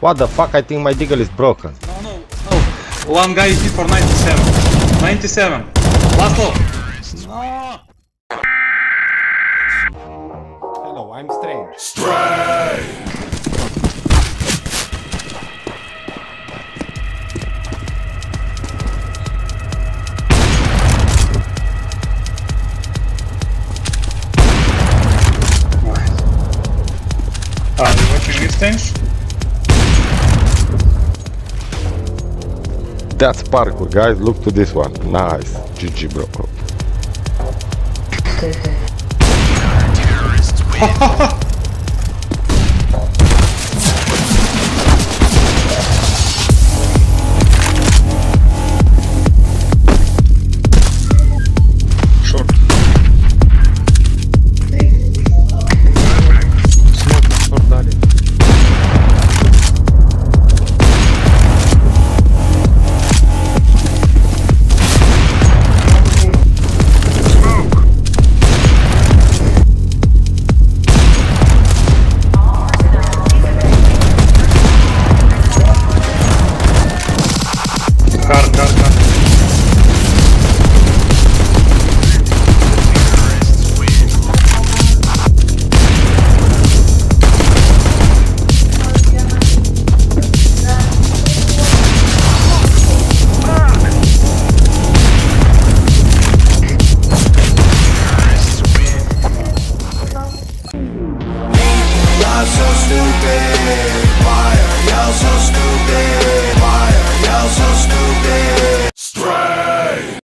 What the fuck? I think my deagle is broken. No, no, no. One guy is hit for 97. 97. Last low. No. Hello, I'm Strange. Strange! Are you watching this thing? That's parkour, guys. Look to this one. Nice. GG, bro.